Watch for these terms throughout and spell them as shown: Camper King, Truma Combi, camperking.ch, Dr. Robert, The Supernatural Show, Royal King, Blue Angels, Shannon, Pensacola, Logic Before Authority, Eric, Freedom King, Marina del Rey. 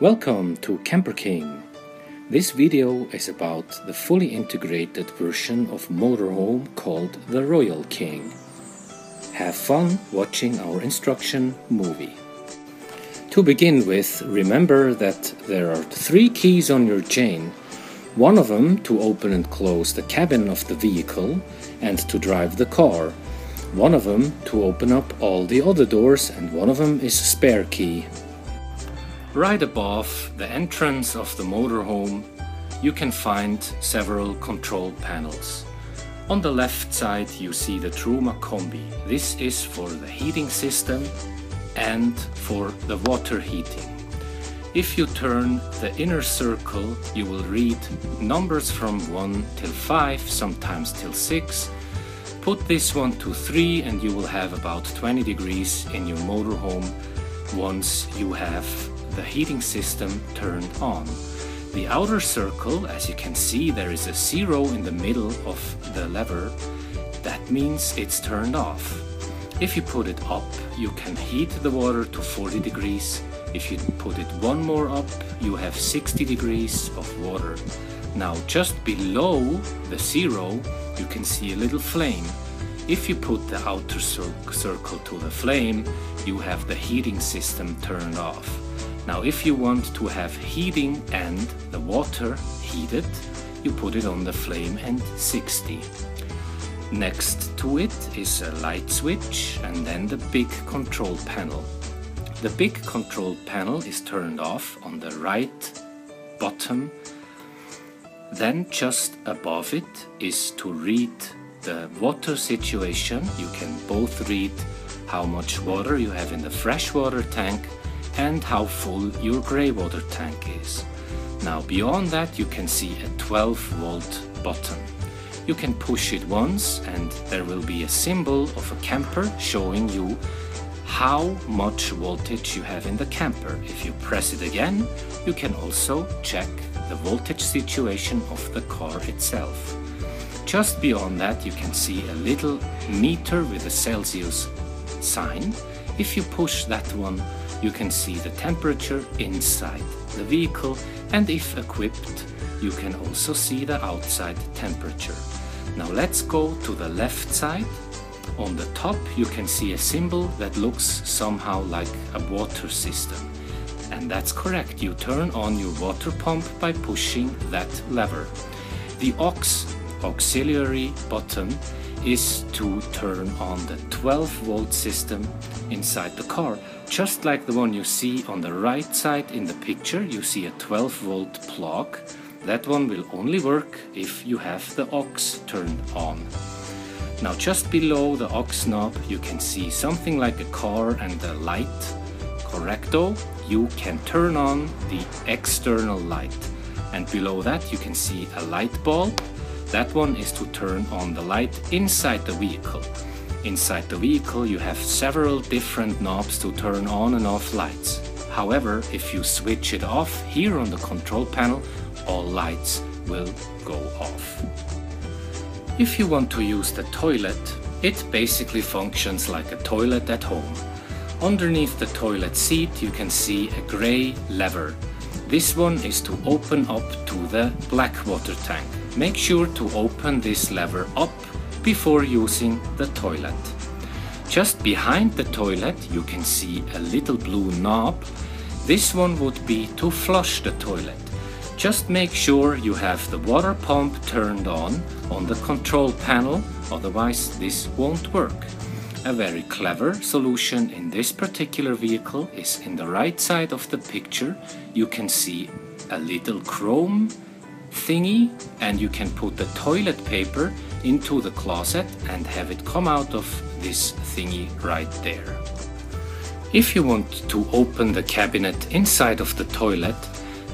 Welcome to Camper King. This video is about the fully integrated version of motorhome called the Royal King. Have fun watching our instruction movie. To begin with, remember that there are 3 keys on your chain. One of them to open and close the cabin of the vehicle and to drive the car. One of them to open up all the other doors, and one of them is a spare key. Right above the entrance of the motorhome, you can find several control panels. On the left side you see the Truma Combi. This is for the heating system and for the water heating. If you turn the inner circle, you will read numbers from 1 till 5, sometimes till 6. Put this one to 3 and you will have about 20 degrees in your motorhome once you have the heating system turned on. The outer circle, as you can see, there is a 0 in the middle of the lever. That means it's turned off. If you put it up, you can heat the water to 40 degrees. If you put it one more up, you have 60 degrees of water. Now just below the 0, you can see a little flame. If you put the outer circle to the flame, you have the heating system turned off. Now if you want to have heating and the water heated, you put it on the flame and 60. Next to it is a light switch and then the big control panel. The big control panel is turned off on the right bottom. Then just above it is to read the water situation. You can both read how much water you have in the freshwater tank and how full your grey water tank is. Now beyond that you can see a 12-volt button. You can push it once and there will be a symbol of a camper showing you how much voltage you have in the camper. If you press it again, you can also check the voltage situation of the car itself. Just beyond that you can see a little meter with a Celsius sign. If you push that one, you can see the temperature inside the vehicle, and if equipped, you can also see the outside temperature. Now let's go to the left side. On the top you can see a symbol that looks somehow like a water system. And that's correct, you turn on your water pump by pushing that lever. The auxiliary button is to turn on the 12-volt system inside the car. Just like the one you see on the right side in the picture, you see a 12-volt plug. That one will only work if you have the aux turned on. Now just below the aux knob you can see something like a car and a light. Correcto, you can turn on the external light. And below that you can see a light bulb. That one is to turn on the light inside the vehicle. Inside the vehicle you have several different knobs to turn on and off lights. However, if you switch it off here on the control panel, all lights will go off. If you want to use the toilet, it basically functions like a toilet at home. Underneath the toilet seat you can see a grey lever. This one is to open up to the black water tank. Make sure to open this lever up before using the toilet. Just behind the toilet you can see a little blue knob. This one would be to flush the toilet. Just make sure you have the water pump turned on the control panel, otherwise this won't work. A very clever solution in this particular vehicle is in the right side of the picture. You can see a little chrome thingy and you can put the toilet paper into the closet and have it come out of this thingy right there. If you want to open the cabinet inside of the toilet,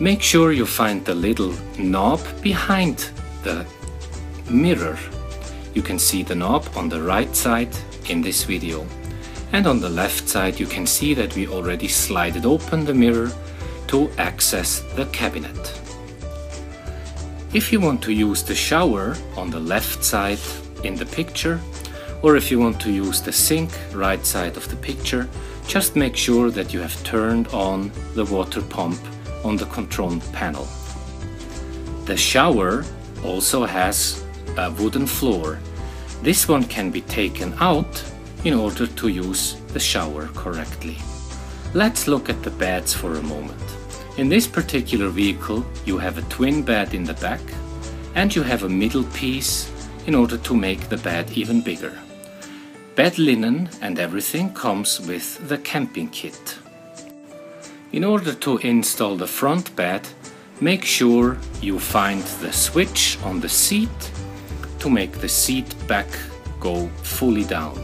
make sure you find the little knob behind the mirror. You can see the knob on the right side in this video. And on the left side you can see that we already slid open the mirror to access the cabinet. If you want to use the shower on the left side in the picture, or if you want to use the sink right side of the picture, just make sure that you have turned on the water pump on the control panel. The shower also has a wooden floor. This one can be taken out in order to use the shower correctly. Let's look at the beds for a moment. In this particular vehicle, you have a twin bed in the back and you have a middle piece in order to make the bed even bigger. Bed linen and everything comes with the camping kit. In order to install the front bed, make sure you find the switch on the seat to make the seat back go fully down.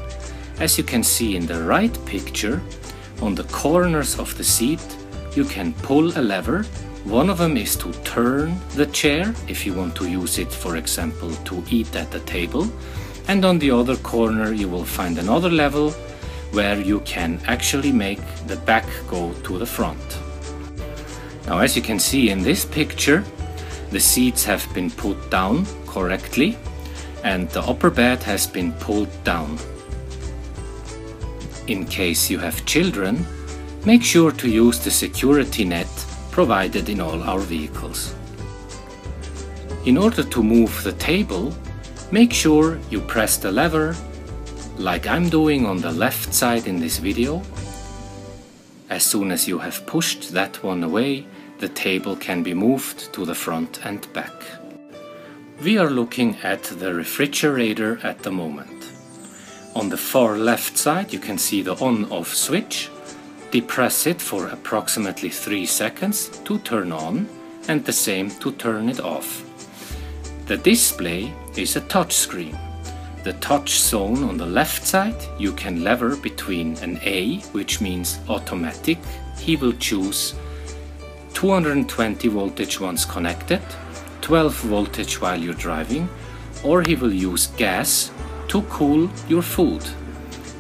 As you can see in the right picture, on the corners of the seat you can pull a lever. One of them is to turn the chair if you want to use it, for example, to eat at the table. And on the other corner you will find another level where you can actually make the back go to the front. Now, as you can see in this picture, the seats have been put down correctly and the upper bed has been pulled down. In case you have children, make sure to use the security net provided in all our vehicles. In order to move the table, make sure you press the lever, like I'm doing on the left side in this video. As soon as you have pushed that one away, the table can be moved to the front and back. We are looking at the refrigerator at the moment. On the far left side you can see the on-off switch. Depress it for approximately 3 seconds to turn on and the same to turn it off. The display is a touch screen. The touch zone on the left side you can lever between an A, which means automatic. He will choose 220 voltage once connected, 12 voltage while you're driving, or he will use gas to cool your food.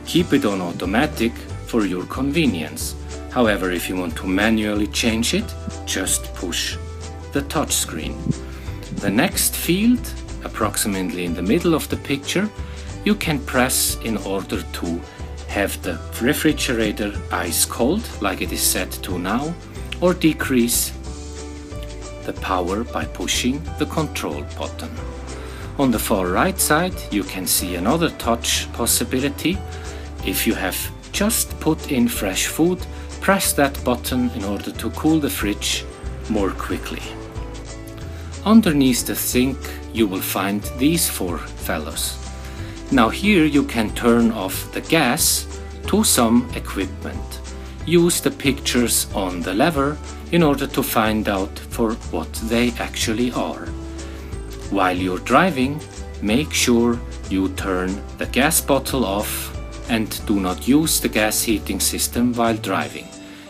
Keep it on automatic for your convenience. However, if you want to manually change it, just push the touch screen. The next field, approximately in the middle of the picture, you can press in order to have the refrigerator ice cold, like it is set to now, or decrease the power by pushing the control button. On the far right side, you can see another touch possibility. If you have just put in fresh food, press that button in order to cool the fridge more quickly. Underneath the sink you will find these 4 fellows. Now here you can turn off the gas to some equipment. Use the pictures on the lever in order to find out for what they actually are. While you're driving, make sure you turn the gas bottle off and do not use the gas heating system while driving.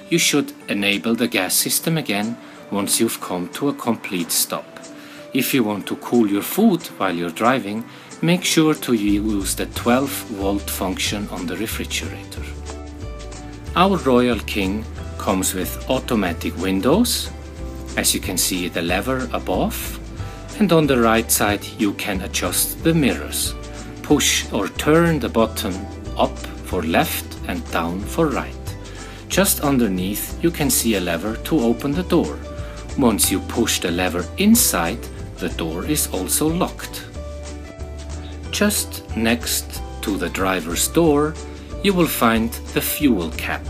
You should enable the gas system again once you've come to a complete stop. If you want to cool your food while you're driving, make sure to use the 12 volt function on the refrigerator. Our Royal King comes with automatic windows. As you can see, the lever above, and on the right side you can adjust the mirrors. Push or turn the button up for left and down for right. Just underneath you can see a lever to open the door. Once you push the lever inside, the door is also locked. Just next to the driver's door you will find the fuel cap.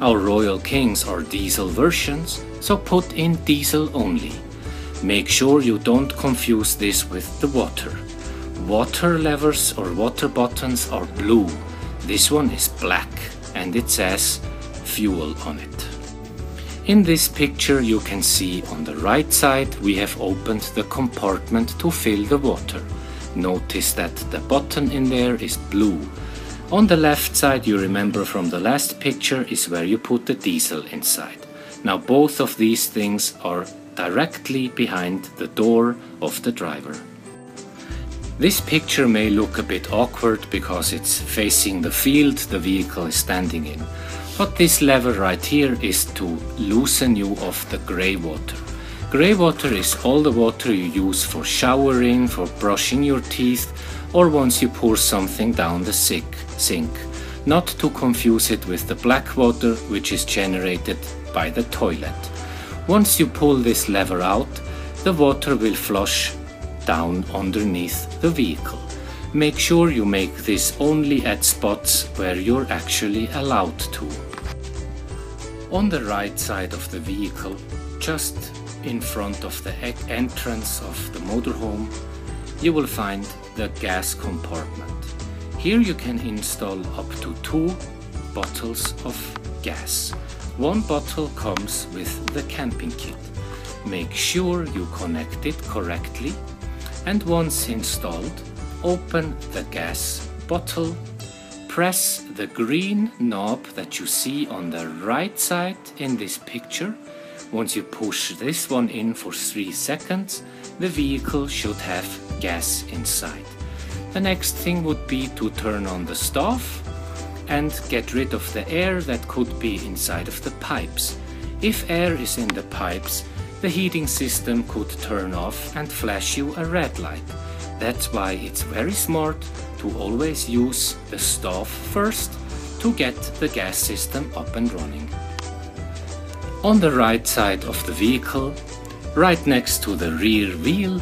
Our Royal Kings are diesel versions, so put in diesel only. Make sure you don't confuse this with the water. Water levers or water buttons are blue. This one is black and it says fuel on it. In this picture you can see on the right side we have opened the compartment to fill the water. Notice that the button in there is blue. On the left side, you remember from the last picture, is where you put the diesel inside. Now both of these things are directly behind the door of the driver. This picture may look a bit awkward because it's facing the field the vehicle is standing in. But this lever right here is to loosen you of the grey water. Grey water is all the water you use for showering, for brushing your teeth, or once you pour something down the sink. Not to confuse it with the black water, which is generated by the toilet. Once you pull this lever out, the water will flush down underneath the vehicle. Make sure you make this only at spots where you're actually allowed to. On the right side of the vehicle, just in front of the entrance of the motorhome, you will find the gas compartment. Here you can install up to 2 bottles of gas. One bottle comes with the camping kit. Make sure you connect it correctly, and once installed, open the gas bottle, press the green knob that you see on the right side in this picture. Once you push this one in for 3 seconds, the vehicle should have gas inside. The next thing would be to turn on the stove and get rid of the air that could be inside of the pipes. If air is in the pipes, the heating system could turn off and flash you a red light. That's why it's very smart to always use the stove first to get the gas system up and running. On the right side of the vehicle, right next to the rear wheel,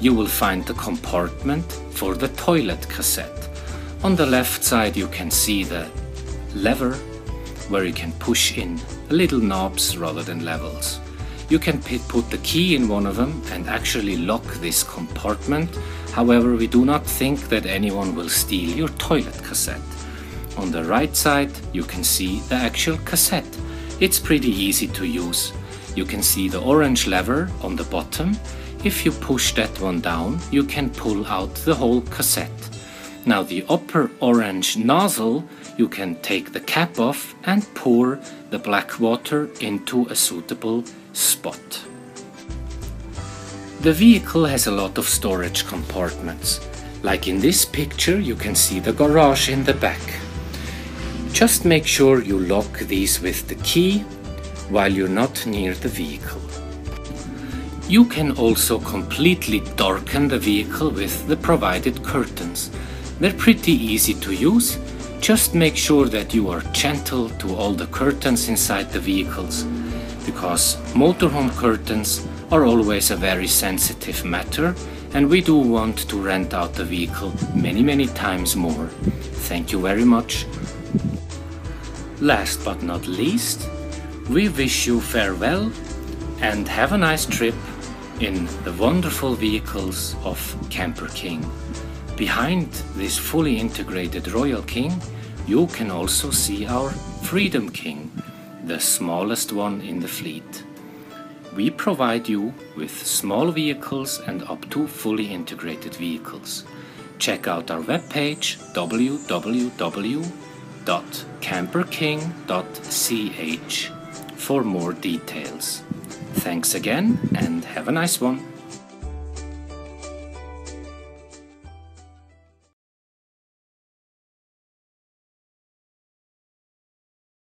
you will find the compartment for the toilet cassette. On the left side you can see the lever where you can push in little knobs rather than levels. You can put the key in one of them and actually lock this compartment. However, we do not think that anyone will steal your toilet cassette. On the right side, you can see the actual cassette. It's pretty easy to use. You can see the orange lever on the bottom. If you push that one down, you can pull out the whole cassette. Now the upper orange nozzle, you can take the cap off and pour the black water into a suitable spot. The vehicle has a lot of storage compartments. Like in this picture, you can see the garage in the back. Just make sure you lock these with the key while you're not near the vehicle. You can also completely darken the vehicle with the provided curtains. They're pretty easy to use. Just make sure that you are gentle to all the curtains inside the vehicles, because motorhome curtains are always a very sensitive matter, and we do want to rent out the vehicle many times more. Thank you very much. Last but not least, we wish you farewell and have a nice trip in the wonderful vehicles of Camper King. Behind this fully integrated Royal King, you can also see our Freedom King, the smallest one in the fleet. We provide you with small vehicles and up to fully integrated vehicles. Check out our webpage www.camperking.ch for more details. Thanks again and have a nice one.